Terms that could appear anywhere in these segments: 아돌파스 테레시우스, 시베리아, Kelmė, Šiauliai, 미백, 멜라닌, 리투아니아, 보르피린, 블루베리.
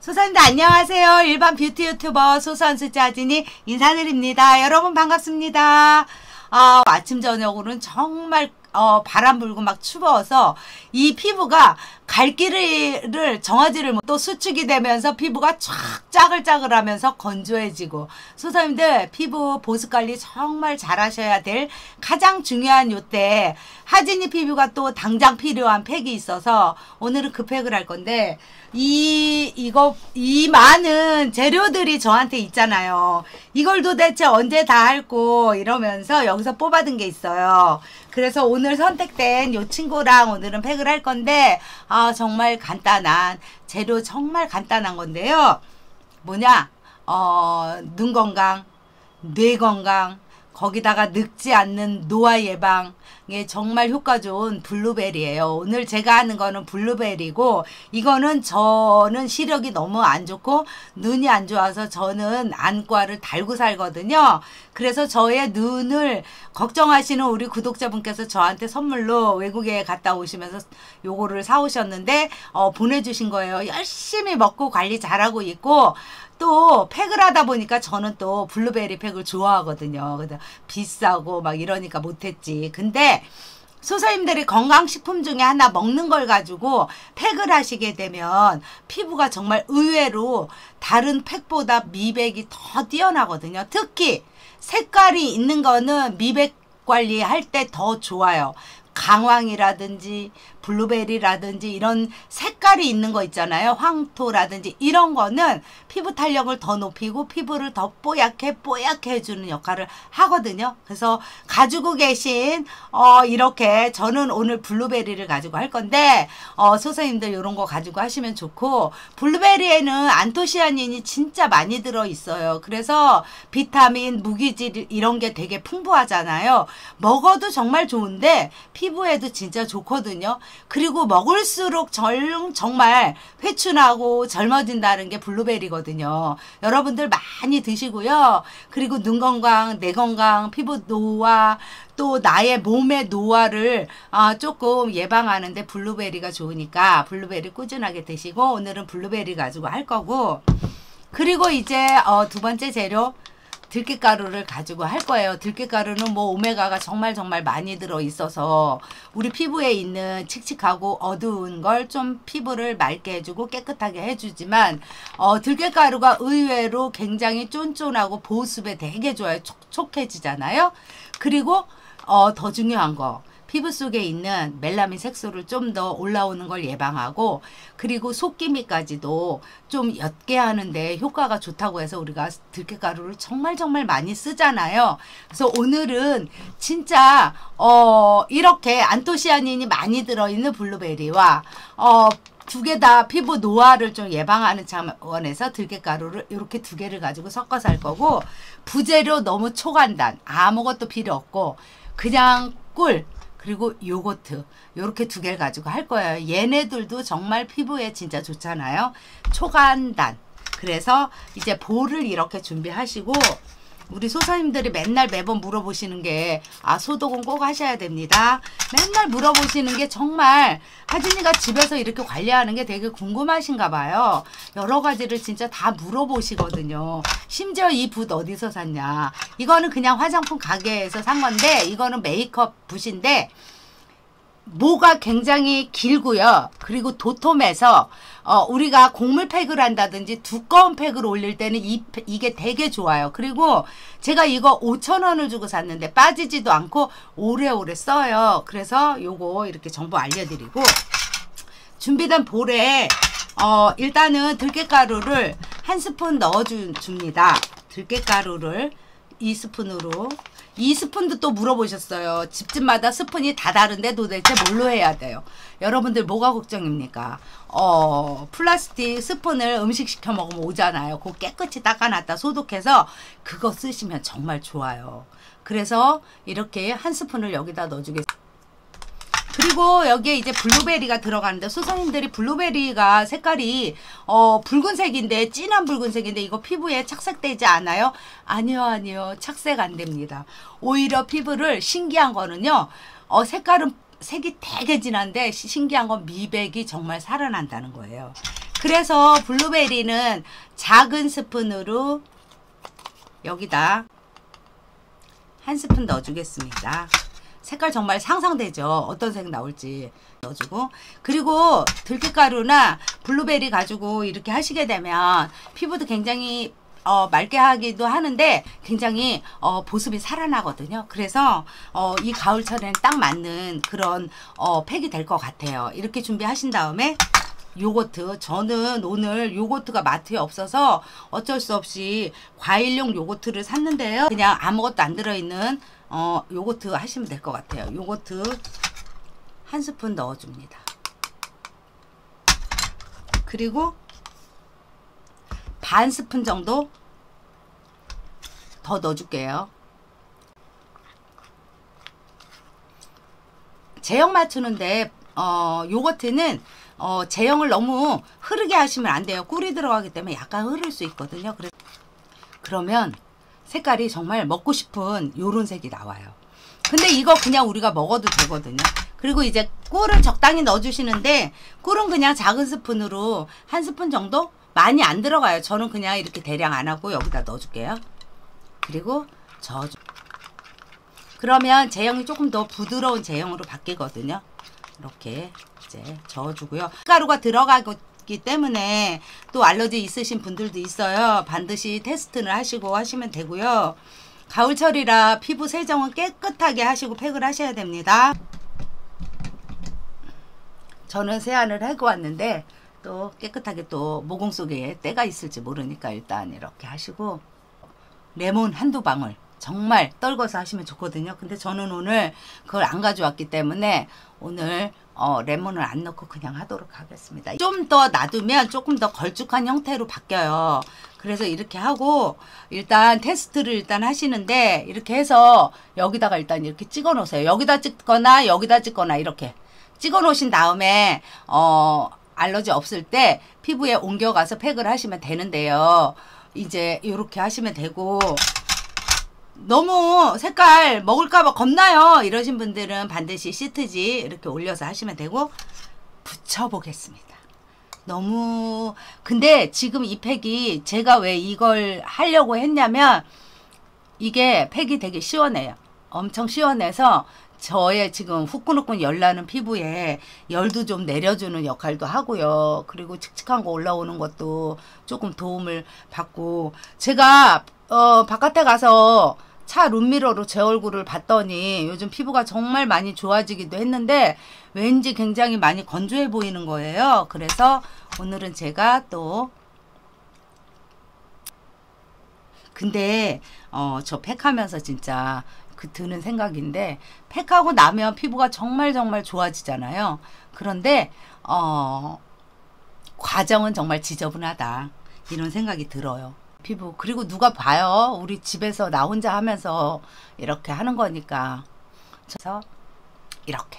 소선들 안녕하세요. 일반 뷰티 유튜버 소선수자진이 인사드립니다. 여러분 반갑습니다. 아침 저녁으로는 정말 바람 불고 막 추워서 이 피부가 갈 길을 정하지를 못, 또 수축이 되면서 피부가 쫙 짜글짜글 하면서 건조해지고, 소선님들 피부 보습관리 정말 잘 하셔야 될 가장 중요한 요때, 하진이 피부가 또 당장 필요한 팩이 있어서 오늘은 그 팩을 할 건데, 이 많은 재료들이 저한테 있잖아요. 이걸 도대체 언제 다 할고 이러면서 여기서 뽑아둔 게 있어요. 그래서 오늘 선택된 요 친구랑 오늘은 팩을 할 건데, 정말 간단한 재료, 정말 간단한 건데요. 뭐냐, 눈 건강, 뇌 건강, 거기다가 늙지 않는 노화 예방에 정말 효과 좋은 블루베리예요. 오늘 제가 하는 거는 블루베리고, 이거는 저는 시력이 너무 안 좋고 눈이 안 좋아서 저는 안과를 달고 살거든요. 그래서 저의 눈을 걱정하시는 우리 구독자분께서 저한테 선물로 외국에 갔다 오시면서 요거를 사오셨는데 보내주신 거예요. 열심히 먹고 관리 잘하고 있고, 또 팩을 하다 보니까 저는 또 블루베리 팩을 좋아하거든요. 근데 비싸고 막 이러니까 못했지. 근데 소사님들이 건강식품 중에 하나 먹는 걸 가지고 팩을 하시게 되면 피부가 정말 의외로 다른 팩보다 미백이 더 뛰어나거든요. 특히 색깔이 있는 거는 미백 관리할 때 더 좋아요. 강황이라든지 블루베리라든지 이런 색깔이 있는 거 있잖아요. 황토라든지 이런 거는 피부 탄력을 더 높이고 피부를 더 뽀얗게 해주는 역할을 하거든요. 그래서 가지고 계신 이렇게 저는 오늘 블루베리를 가지고 할 건데, 소선님들 이런 거 가지고 하시면 좋고, 블루베리에는 안토시아닌이 진짜 많이 들어있어요. 그래서 비타민, 무기질 이런 게 되게 풍부하잖아요. 먹어도 정말 좋은데 피부에도 진짜 좋거든요. 그리고 먹을수록 정말 회춘하고 젊어진다는 게 블루베리거든요. 여러분들 많이 드시고요. 그리고 눈 건강, 뇌 건강, 피부 노화, 또 나의 몸의 노화를 조금 예방하는데 블루베리가 좋으니까 블루베리 꾸준하게 드시고, 오늘은 블루베리 가지고 할 거고, 그리고 이제 두 번째 재료, 들깨가루를 가지고 할 거예요. 들깨가루는 뭐 오메가가 정말 많이 들어있어서 우리 피부에 있는 칙칙하고 어두운 걸 좀 피부를 맑게 해주고 깨끗하게 해주지만, 들깨가루가 의외로 굉장히 쫀쫀하고 보습에 되게 좋아요. 촉촉해지잖아요. 그리고 더 중요한 거, 피부 속에 있는 멜라닌 색소를 좀 더 올라오는 걸 예방하고, 그리고 속기미까지도 좀 옅게 하는데 효과가 좋다고 해서 우리가 들깨가루를 정말 많이 쓰잖아요. 그래서 오늘은 진짜 이렇게 안토시아닌이 많이 들어있는 블루베리와 두 개 다 피부 노화를 좀 예방하는 차원에서 들깨가루를 이렇게 두 개를 가지고 섞어서 할 거고, 부재료 너무 초간단, 아무것도 필요 없고 그냥 꿀, 그리고 요거트, 요렇게 두 개를 가지고 할 거예요. 얘네들도 정말 피부에 진짜 좋잖아요. 초간단. 그래서 이제 볼을 이렇게 준비하시고, 우리 소사님들이 맨날 매번 물어보시는 게, 소독은 꼭 하셔야 됩니다. 맨날 물어보시는 게, 정말 하진이가 집에서 이렇게 관리하는 게 되게 궁금하신가 봐요. 여러 가지를 진짜 다 물어보시거든요. 심지어 이 붓 어디서 샀냐, 이거는 그냥 화장품 가게에서 산 건데, 이거는 메이크업 붓인데 모가 굉장히 길고요. 그리고 도톰해서 우리가 곡물 팩을 한다든지 두꺼운 팩을 올릴 때는 이게 되게 좋아요. 그리고 제가 이거 5,000원을 주고 샀는데 빠지지도 않고 오래오래 써요. 그래서 요거 이렇게 정보 알려드리고, 준비된 볼에 일단은 들깨가루를 한 스푼 넣어줍니다. 들깨가루를 2스푼으로 2스푼도 또 물어보셨어요. 집집마다 스푼이 다 다른데 도대체 뭘로 해야 돼요? 여러분들 뭐가 걱정입니까? 플라스틱 스푼을 음식 시켜 먹으면 오잖아요. 그거 깨끗이 닦아놨다 소독해서 그거 쓰시면 정말 좋아요. 그래서 이렇게 한 스푼을 여기다 넣어주겠습니다. 그리고 여기에 이제 블루베리가 들어가는데, 소선님들이 블루베리가 색깔이 붉은색인데, 진한 붉은색인데 이거 피부에 착색되지 않아요? 아니요. 착색 안 됩니다. 오히려 피부를, 신기한 거는요, 색깔은 색이 되게 진한데 신기한 건 미백이 정말 살아난다는 거예요. 그래서 블루베리는 작은 스푼으로 여기다 한 스푼 넣어주겠습니다. 색깔 정말 상상되죠? 어떤 색 나올지 넣어주고, 그리고 들깨가루나 블루베리 가지고 이렇게 하시게 되면 피부도 굉장히 맑게 하기도 하는데 굉장히 보습이 살아나거든요. 그래서 이 가을철에는 딱 맞는 그런 팩이 될 것 같아요. 이렇게 준비하신 다음에 요거트, 저는 오늘 요거트가 마트에 없어서 어쩔 수 없이 과일용 요거트를 샀는데요, 그냥 아무것도 안 들어있는 요거트 하시면 될 것 같아요. 요거트 한 스푼 넣어줍니다. 그리고 반 스푼 정도 더 넣어줄게요. 제형 맞추는데 요거트는 제형을 너무 흐르게 하시면 안 돼요. 꿀이 들어가기 때문에 약간 흐를 수 있거든요. 그러면 색깔이 정말 먹고 싶은 요런 색이 나와요. 근데 이거 그냥 우리가 먹어도 되거든요. 그리고 이제 꿀을 적당히 넣어주시는데, 꿀은 그냥 작은 스푼으로 한 스푼 정도? 많이 안 들어가요. 저는 그냥 이렇게 대량 안 하고 여기다 넣어줄게요. 그리고 그러면 제형이 조금 더 부드러운 제형으로 바뀌거든요. 이렇게 이제 저어주고요. 가루가 들어가기 때문에 또 알러지 있으신 분들도 있어요. 반드시 테스트를 하시고 하시면 되고요. 가을철이라 피부 세정은 깨끗하게 하시고 팩을 하셔야 됩니다. 저는 세안을 하고 왔는데 또 깨끗하게, 또 모공 속에 때가 있을지 모르니까 일단 이렇게 하시고, 레몬 한두 방울 정말 떨궈서 하시면 좋거든요. 근데 저는 오늘 그걸 안 가져왔기 때문에 오늘 레몬을 안 넣고 그냥 하도록 하겠습니다. 좀 더 놔두면 조금 더 걸쭉한 형태로 바뀌어요. 그래서 이렇게 하고 일단 테스트를 일단 하시는데, 이렇게 해서 여기다가 일단 이렇게 찍어 놓으세요. 여기다 찍거나 여기다 찍거나 이렇게 찍어 놓으신 다음에 알러지 없을 때 피부에 옮겨가서 팩을 하시면 되는데요. 이제 이렇게 하시면 되고, 너무 색깔 먹을까봐 겁나요 이러신 분들은 반드시 시트지 이렇게 올려서 하시면 되고, 붙여보겠습니다. 너무, 근데 지금 이 팩이 제가 왜 이걸 하려고 했냐면 이게 팩이 되게 시원해요. 엄청 시원해서 저의 지금 후끈후끈 열나는 피부에 열도 좀 내려주는 역할도 하고요. 그리고 칙칙한 거 올라오는 것도 조금 도움을 받고, 제가 바깥에 가서 차 룸미러로 제 얼굴을 봤더니 요즘 피부가 정말 많이 좋아지기도 했는데 왠지 굉장히 많이 건조해 보이는 거예요. 그래서 오늘은 제가 또, 근데 저 팩하면서 진짜 드는 생각인데, 팩하고 나면 피부가 정말 정말 좋아지잖아요. 그런데 과정은 정말 지저분하다 이런 생각이 들어요. 피부, 그리고 누가 봐요? 우리 집에서 나 혼자 하면서 이렇게 하는 거니까. 그래서 이렇게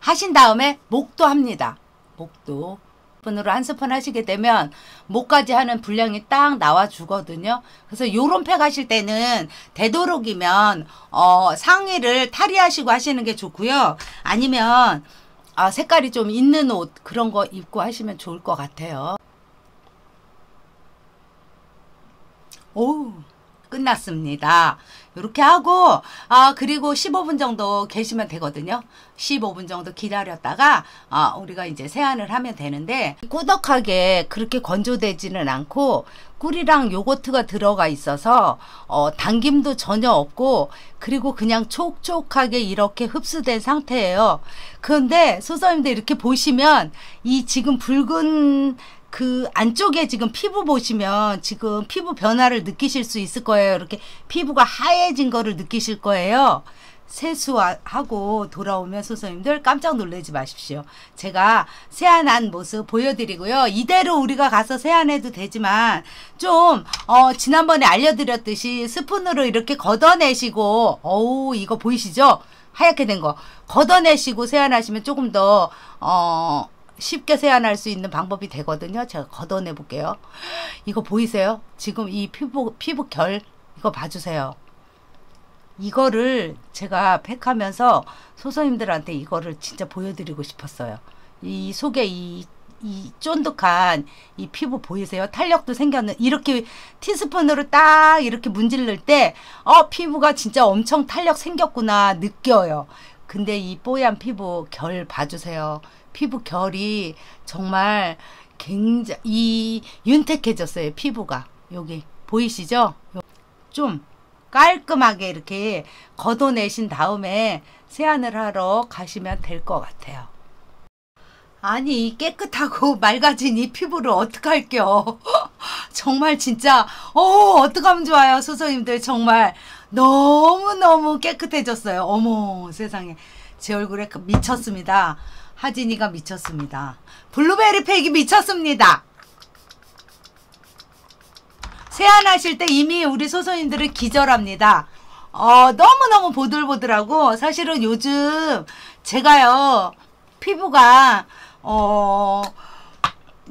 하신 다음에 목도 합니다. 목도 스푼으로 한 스푼 하시게 되면 목까지 하는 분량이 딱 나와 주거든요. 그래서 요런 팩 하실 때는 되도록이면 상의를 탈의하시고 하시는 게 좋고요. 아니면 색깔이 좀 있는 옷, 그런 거 입고 하시면 좋을 것 같아요. 오, 끝났습니다. 이렇게 하고 그리고 15분 정도 계시면 되거든요. 15분 정도 기다렸다가 우리가 이제 세안을 하면 되는데, 꾸덕하게 그렇게 건조되지는 않고 꿀이랑 요거트가 들어가 있어서 당김도 전혀 없고, 그리고 그냥 촉촉하게 이렇게 흡수된 상태예요. 그런데 소서님들 이렇게 보시면 이 지금 붉은 그 안쪽에 지금 피부 보시면 지금 피부 변화를 느끼실 수 있을 거예요. 이렇게 피부가 하얘진 거를 느끼실 거예요. 세수하고 돌아오면 소서님들 깜짝 놀라지 마십시오. 제가 세안한 모습 보여드리고요. 이대로 우리가 가서 세안해도 되지만 좀 지난번에 알려드렸듯이 스푼으로 이렇게 걷어내시고, 어우 이거 보이시죠? 하얗게 된 거 걷어내시고 세안하시면 조금 더 쉽게 세안할 수 있는 방법이 되거든요. 제가 걷어내 볼게요. 이거 보이세요? 지금 이 피부결 이거 봐주세요. 이거를 제가 팩하면서 소서님들한테 이거를 진짜 보여드리고 싶었어요. 이 속에 이 이 쫀득한 이 피부 보이세요? 탄력도 생겼는, 이렇게 티스푼으로 딱 이렇게 문질릴 때 피부가 진짜 엄청 탄력 생겼구나 느껴요. 근데 이 뽀얀 피부 결 봐주세요. 피부 결이 정말 굉장히 윤택해졌어요. 피부가 여기 보이시죠? 좀 깔끔하게 이렇게 걷어내신 다음에 세안을 하러 가시면 될 것 같아요. 아니, 이 깨끗하고 맑아진 이 피부를 어떡할게요. 정말 진짜 어떡하면 좋아요. 소소님들 정말 너무너무 깨끗해졌어요. 어머 세상에, 제 얼굴에 미쳤습니다. 하진이가 미쳤습니다. 블루베리 팩이 미쳤습니다. 세안하실 때 이미 우리 소소님들은 기절합니다. 너무너무 보들보들하고, 사실은 요즘 제가요 피부가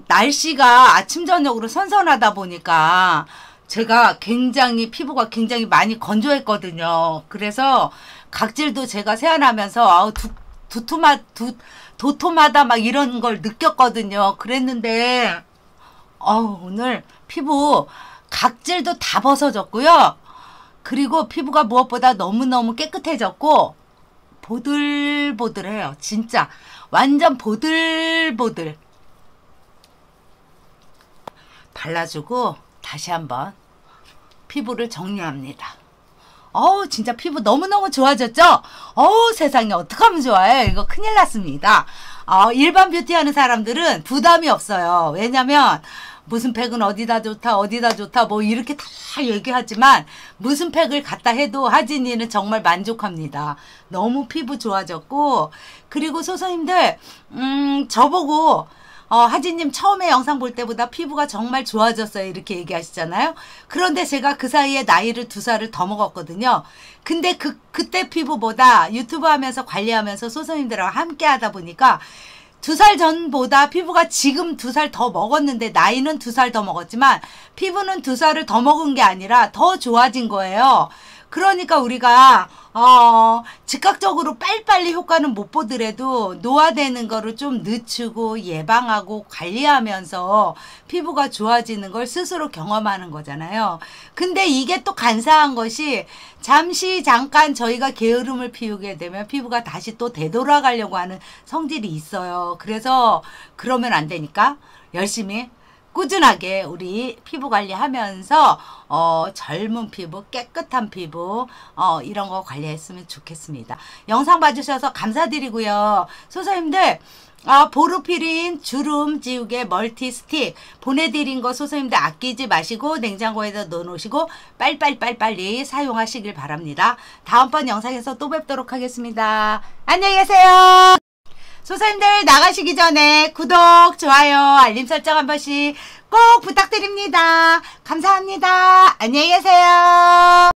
날씨가 아침 저녁으로 선선하다 보니까 제가 피부가 굉장히 많이 건조했거든요. 그래서 각질도 제가 세안하면서 도톰하다 막 이런 걸 느꼈거든요. 그랬는데 오늘 피부 각질도 다 벗어졌고요. 그리고 피부가 무엇보다 너무너무 깨끗해졌고 보들보들해요. 진짜 완전 보들보들. 발라주고 다시 한번 피부를 정리합니다. 진짜 피부 너무너무 좋아졌죠? 세상에, 어떡하면 좋아요. 이거 큰일 났습니다. 일반 뷰티 하는 사람들은 부담이 없어요. 왜냐면 무슨 팩은 어디다 좋다 뭐 이렇게 다 얘기하지만, 무슨 팩을 갖다 해도 하진이는 정말 만족합니다. 너무 피부 좋아졌고, 그리고 소소님들 저보고 하진님 처음에 영상 볼 때보다 피부가 정말 좋아졌어요 이렇게 얘기하시잖아요. 그런데 제가 그 사이에 나이를 2살을 더 먹었거든요. 근데 그때 피부보다 유튜브 하면서 관리하면서 소소님들하고 함께 하다 보니까 2살 전보다 피부가 지금 2살 더 먹었는데, 나이는 2살 더 먹었지만 피부는 2살을 더 먹은 게 아니라 더 좋아진 거예요. 그러니까 우리가 즉각적으로 빨리빨리 효과는 못 보더라도 노화되는 거를 좀 늦추고 예방하고 관리하면서 피부가 좋아지는 걸 스스로 경험하는 거잖아요. 근데 이게 또 간사한 것이, 잠깐 저희가 게으름을 피우게 되면 피부가 다시 또 되돌아가려고 하는 성질이 있어요. 그래서 그러면 안 되니까 열심히 꾸준하게 우리 피부 관리하면서 젊은 피부, 깨끗한 피부 이런 거 관리했으면 좋겠습니다. 영상 봐주셔서 감사드리고요. 소소님들 보르피린 주름 지우개 멀티 스틱 보내드린 거 소소님들 아끼지 마시고 냉장고에다 넣어놓으시고 빨리 사용하시길 바랍니다. 다음번 영상에서 또 뵙도록 하겠습니다. 안녕히 계세요. 소소님들 나가시기 전에 구독, 좋아요, 알림 설정 한 번씩 꼭 부탁드립니다. 감사합니다. 안녕히 계세요.